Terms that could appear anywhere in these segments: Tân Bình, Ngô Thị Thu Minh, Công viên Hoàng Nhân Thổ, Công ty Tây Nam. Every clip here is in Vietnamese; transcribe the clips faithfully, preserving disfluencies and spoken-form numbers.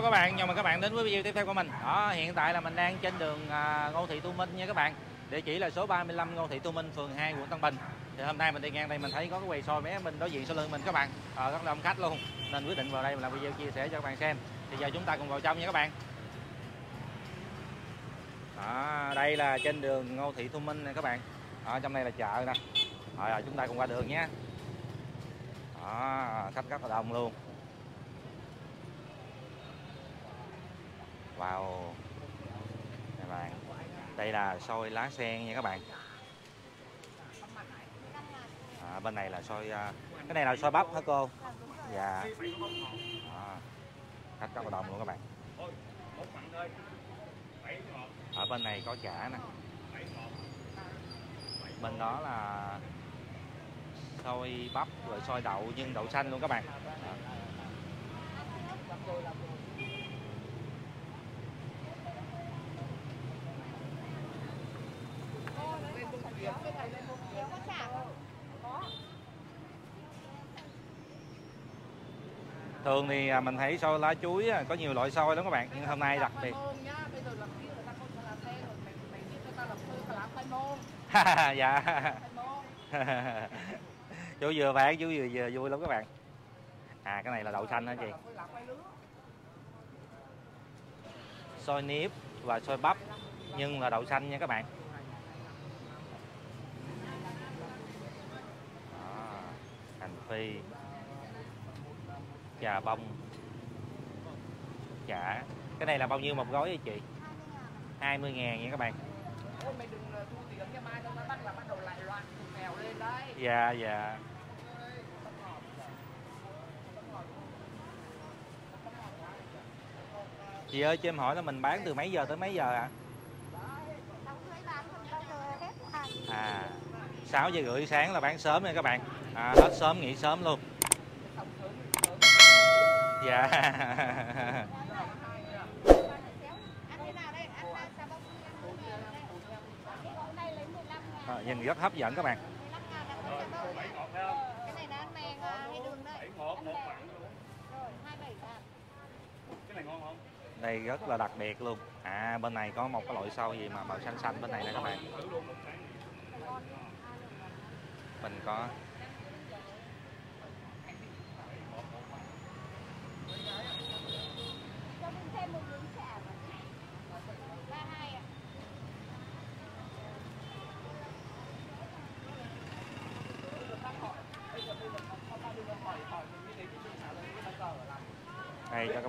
Hello các bạn, chào mừng các bạn đến với video tiếp theo của mình. Đó, hiện tại là mình đang trên đường Ngô Thị Thu Minh nha các bạn. Địa chỉ là số ba mươi lăm Ngô Thị Thu Minh, phường hai, quận Tân Bình. Thì hôm nay mình đi ngang đây mình thấy có cái quầy xôi mé mình đối diện sau lưng mình các bạn, ở rất đông khách luôn. Nên quyết định vào đây mình làm video chia sẻ cho các bạn xem. Thì giờ chúng ta cùng vào trong nha các bạn. Đó, đây là trên đường Ngô Thị Thu Minh nè các bạn. Ở trong này là chợ nè. Rồi chúng ta cùng qua đường nhé. Đó, khách rất là đông luôn. Wow, các bạn, đây là xôi lá sen nha các bạn. À, bên này là xôi, cái này là xôi bắp hả cô? Dạ. À, khách rất là đông luôn các bạn. Ở bên này có chả nè. Bên đó là xôi bắp rồi xôi đậu, nhưng đậu xanh luôn các bạn. À. Thường thì mình thấy xôi lá chuối có nhiều loại xôi lắm các bạn, nhưng hôm nay đặc biệt. Dạ. Chú vừa bán chú vừa, vừa vui lắm các bạn. À, cái này là đậu xanh hả chị? Xôi nếp và xôi bắp, nhưng là đậu xanh nha các bạn. Hành phi, trà bông, chả. Cái này là bao nhiêu một gói vậy chị? hai mươi ngàn nha các bạn. Dạ dạ. Chị ơi cho em hỏi là mình bán từ mấy giờ tới mấy giờ ạ? À? À, sáu giờ rưỡi sáng là bán sớm nha các bạn. À, hết sớm nghỉ sớm luôn. Dạ. À, nhìn rất hấp dẫn các bạn. Đây rất là đặc biệt luôn. À, bên này có một cái loại xôi gì mà màu xanh xanh bên này nè các bạn. Mình có đây cho các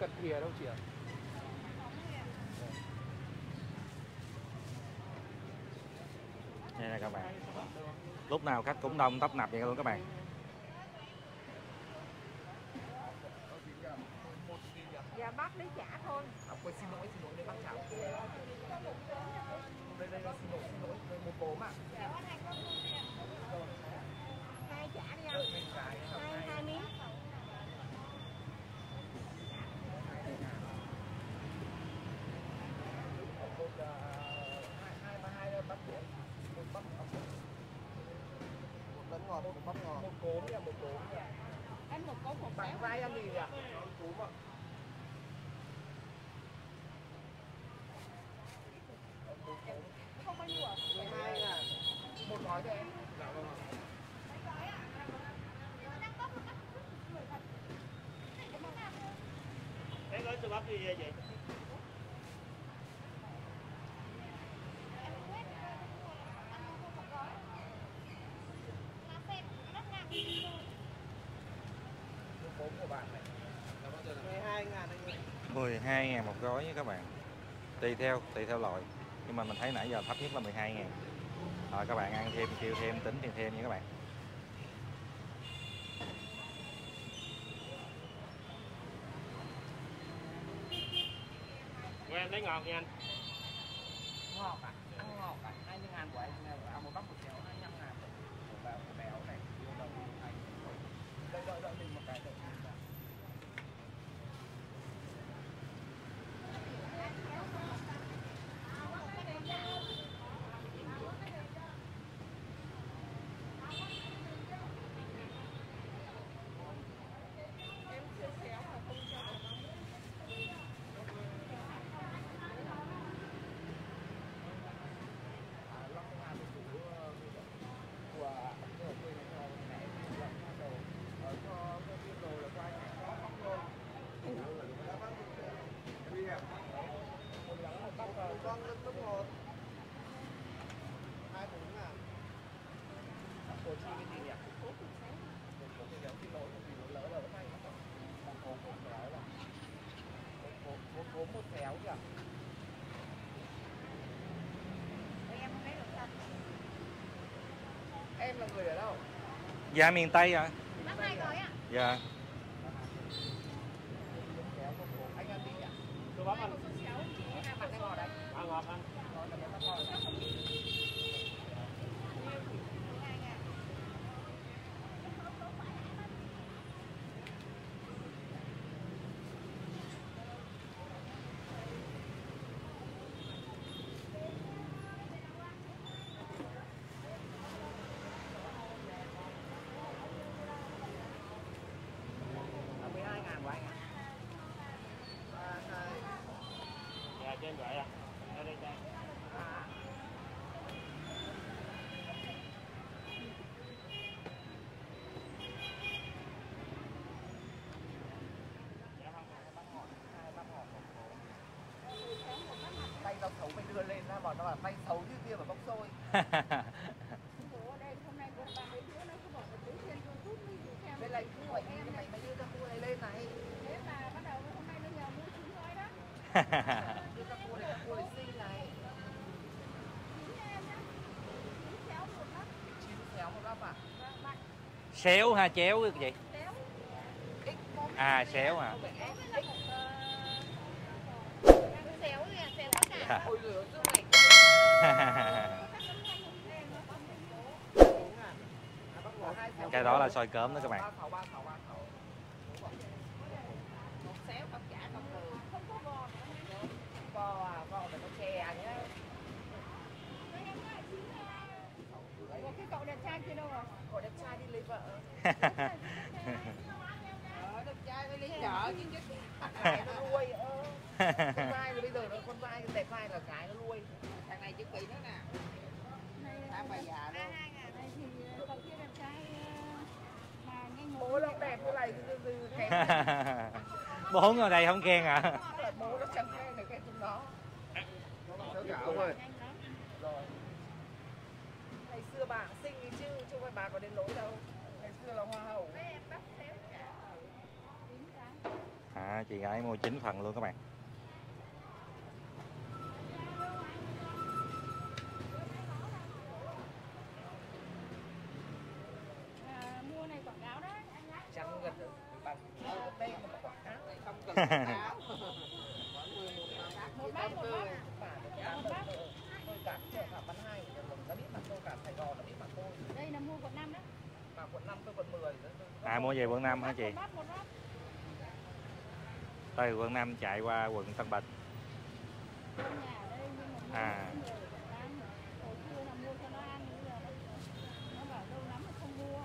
cắt thìa đâu chị ạ? Đây nè các bạn. Lúc nào khách cũng đông tấp nập vậy luôn các bạn. Dạ bác lấy chả thôi. Không, quên xin lỗi, xin lỗi để bác chảo. Đây đây xin lỗi, xin lỗi, một bố mà. Hai chả đi không? Hai, hai miếng. một bắp ngò. Một cốm nha, một cốm. Em một cốm một bắp. Bạn vai ăn gì nhỉ? Cốm ạ. Không bao nhiêu ạ? mười hai à? Một gói cho em. Dạ vâng ạ. Gói ạ. Đang bắp một bắp. mười thật. Cái gói từ bắp gì vậy chị? Của bạn này. mười hai ngàn một gói các bạn. Tùy theo, tùy theo loại. Nhưng mà mình thấy nãy giờ thấp nhất là mười hai ngàn. Rồi các bạn ăn thêm, kêu thêm, tính tiền thêm nha các bạn. Của em lấy ngọt nha anh. Ngọt à? Ăn ngọt à? hai mươi ngàn của anh này, ăn một bắp một kéo hai mươi lăm ngàn. Một béo, một béo này. Đợi, đợi, đợi mình một cái đợi. Em là người ở đâu? Dạ miền Tây ạ. Bác hai gói ạ. Dạ. Anh ăn gì ạ? Tôi bác ăn. Bọn nó bảo tay xấu như kia mà bóc xôi. Bên này khu hỏi em này, bây giờ ta khu này lên này. Thế mà bắt đầu hôm nay nó nhờ mua trứng gói đó. Đưa ta khu này, ta khu này xinh này. Chín xéo một lắm. Chín xéo một lắm à? Xéo ha, chéo cái gì? Xéo. À, xéo à? Xéo kìa, xéo tất cả. Ôi dồi ôi, xương này. Cái đó là xôi cớm đó các bạn. Cậu đẹp trai kia đâu rồi? Cậu đẹp trai đi lấy vợ. Đẹp trai đi lấy vợ chứ. Nó nuôi. Con vai bây giờ nó con vai đẹp vai là cái nó nuôi. Thằng này chứ kỹ nữa nè. Thằng bà già đâu. Bố nó đẹp như này bố ngồi đây không ghen à? Bố nó chẳng ghen được cái chúng đó. Đúng rồi. Ngày xưa bà cũng xinh đi chứ, chứ không bà có đến lỗi đâu. Ngày xưa là hoa hậu. À, chị gái mua chín phần luôn các bạn. Đây là mua quận năm đó. Mà quận năm tôi quận mười. À mua về quận năm hả chị? Từ quận năm chạy qua quận Tân Bình. À. Hồi xưa là mua cho nó ăn, bây giờ nó bảo đâu lắm mà không mua.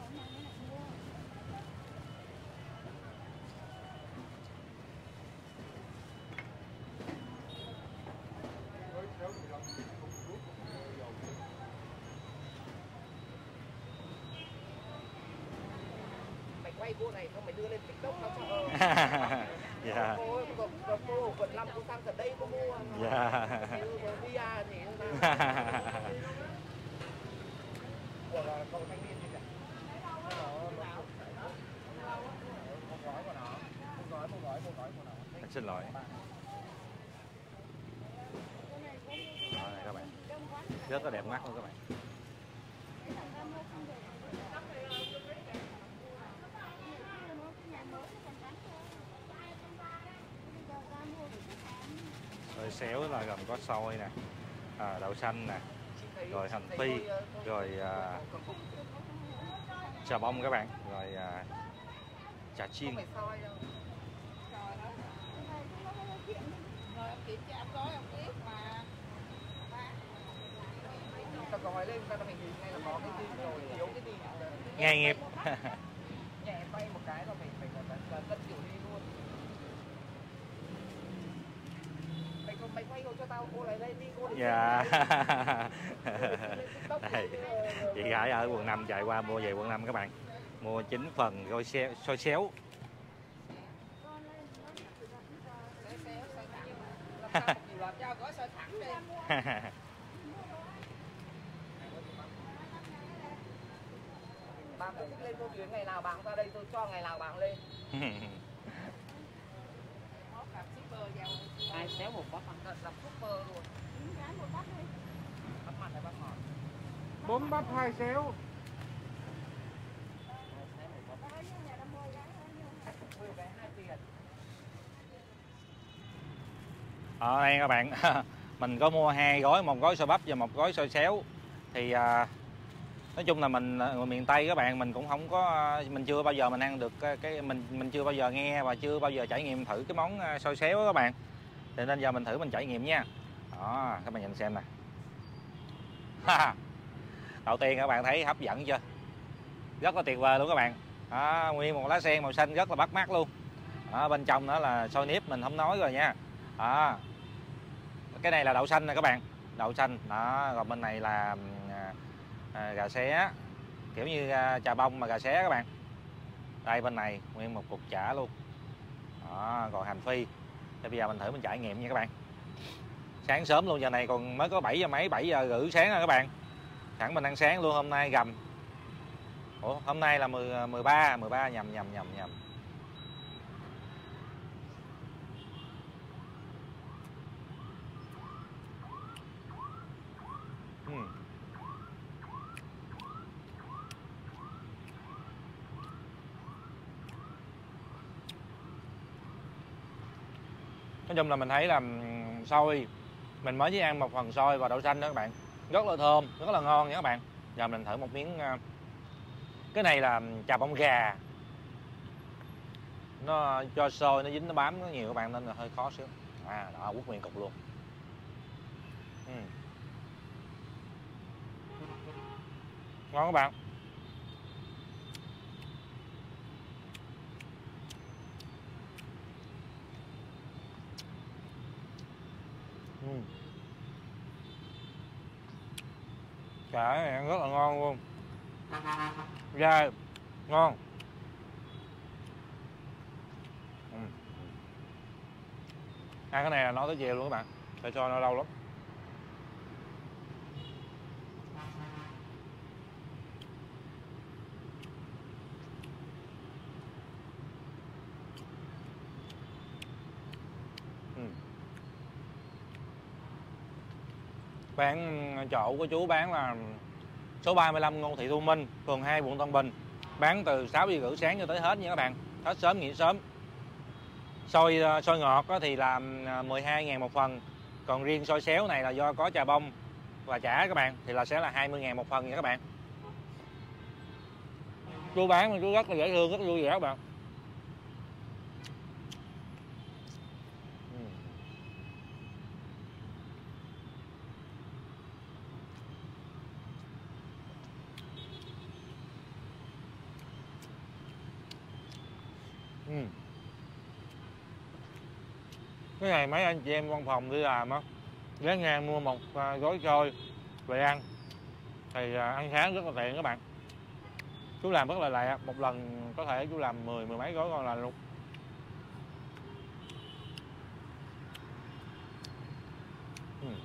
quay cô này không phải đưa lên TikTok không sao. Dạ. Cô cô quận năm cô sang gần đây cô mua. Dạ. Via thì không sao. Của cậu thanh niên gì cả. Một gói của nó. Một gói, một gói, một gói của nó. Anh xin lỗi. Đó này các bạn. Rất là đẹp mắt luôn các bạn. Rồi xéo là gồm có xôi nè, à, đậu xanh nè, rồi hành phi, rồi à, trà bông các bạn, rồi à, trà chiên. Nghề nghiệp. Nhẹ tay một cái là phải phải là cân kiểu đi luôn. Mày còn mày quay cho tao, cô lại lên đi cô. Dạ. Đây, chị gái ở quận năm chạy qua mua về quận năm các bạn. Mua chín phần xôi xéo, xôi xéo. Bà cứ thích lên vô tuyến ngày nào bà ra đây tôi cho ngày nào bà lên. Ai xéo một bắp ăn đặt super luôn. Bắp mặn hay bắp ngọt? Bốn bắp hai xéo. Ở đây các bạn, mình có mua hai gói, một gói xôi bắp và một gói xôi xéo. Thì à, nói chung là mình người miền Tây các bạn, mình cũng không có, mình chưa bao giờ mình ăn được cái, cái mình mình chưa bao giờ nghe và chưa bao giờ trải nghiệm thử cái món xôi xéo đó các bạn. Thế nên giờ mình thử mình trải nghiệm nha. Đó, các bạn nhìn xem nè. Đầu tiên các bạn thấy hấp dẫn chưa? Rất là tuyệt vời luôn các bạn. Đó, nguyên một lá sen màu xanh rất là bắt mắt luôn. Đó, bên trong đó là xôi nếp mình không nói rồi nha. Đó. Cái này là đậu xanh nè các bạn, đậu xanh đó, rồi bên này là à, gà xé, kiểu như à, trà bông mà gà xé các bạn. Đây bên này nguyên một cục chả luôn đó, còn hành phi. Thì bây giờ mình thử mình trải nghiệm nha các bạn. Sáng sớm luôn, giờ này còn mới có bảy giờ mấy, bảy giờ rưỡi sáng rồi các bạn. Sẵn mình ăn sáng luôn, hôm nay gầm. Ủa hôm nay là mười, mười ba, mười ba nhầm nhầm nhầm nhầm Nói chung là mình thấy là xôi, mình mới chỉ ăn một phần xôi và đậu xanh đó các bạn. Rất là thơm, rất là ngon nha các bạn. Giờ mình thử một miếng. Cái này là trà bông gà. Nó cho xôi, nó dính, nó bám nó nhiều các bạn, nên là hơi khó xíu. À, đó, quất nguyên cục luôn. uhm. Ngon các bạn. uhm. Chả này rất là ngon luôn. Dai, ngon. uhm. Ăn cái này là nó tới chiều luôn các bạn. Phải cho nó lâu lắm. Bán chỗ của chú bán là số ba mươi lăm Ngô Thị Thu Minh, phường hai, quận Tân Bình. Bán từ sáu giờ rưỡi sáng cho tới hết nha các bạn. Hết sớm nghỉ sớm. Xôi xôi ngọt thì là mười hai ngàn một phần. Còn riêng xôi xéo này là do có trà bông và chả các bạn, thì là sẽ là hai mươi ngàn một phần nha các bạn. Chú bán mà chú rất là dễ thương, rất vui vẻ các bạn. Ừ. Cái này mấy anh chị em văn phòng đi làm á, ghé ngang mua một gói xôi về ăn thì ăn sáng rất là tiện các bạn. Chú làm rất là lẹ, một lần có thể chú làm mười, mười mấy gói con là luôn. uhm.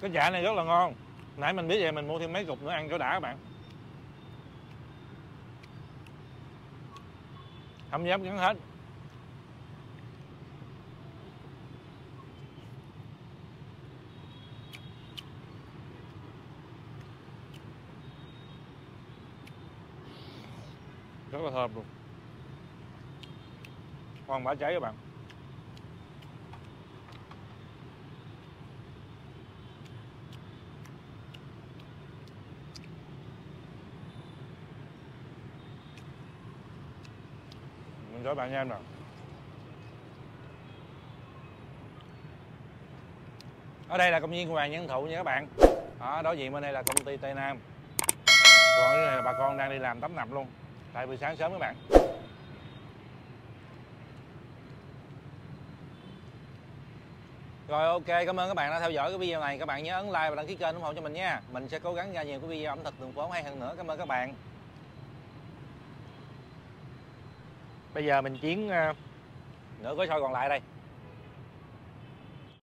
Cái chả này rất là ngon. Nãy mình biết vậy mình mua thêm mấy cục nữa ăn cho đã các bạn. Không dám gắn hết. Rất là thơm luôn. Ngon bả cháy các bạn. Các bạn nha em nào. Ở đây là công viên Hoàng Nhân Thổ nha các bạn. Đó, đối diện bên đây là công ty Tây Nam. Còn cái này là bà con đang đi làm tắm nằm luôn. Tại buổi sáng sớm các bạn. Rồi ok, cảm ơn các bạn đã theo dõi cái video này. Các bạn nhớ ấn like và đăng ký kênh ủng hộ cho mình nha. Mình sẽ cố gắng ra nhiều cái video ẩm thực đường phố hay hơn nữa. Cảm ơn các bạn. Bây giờ mình chiến nửa gói xôi còn lại đây.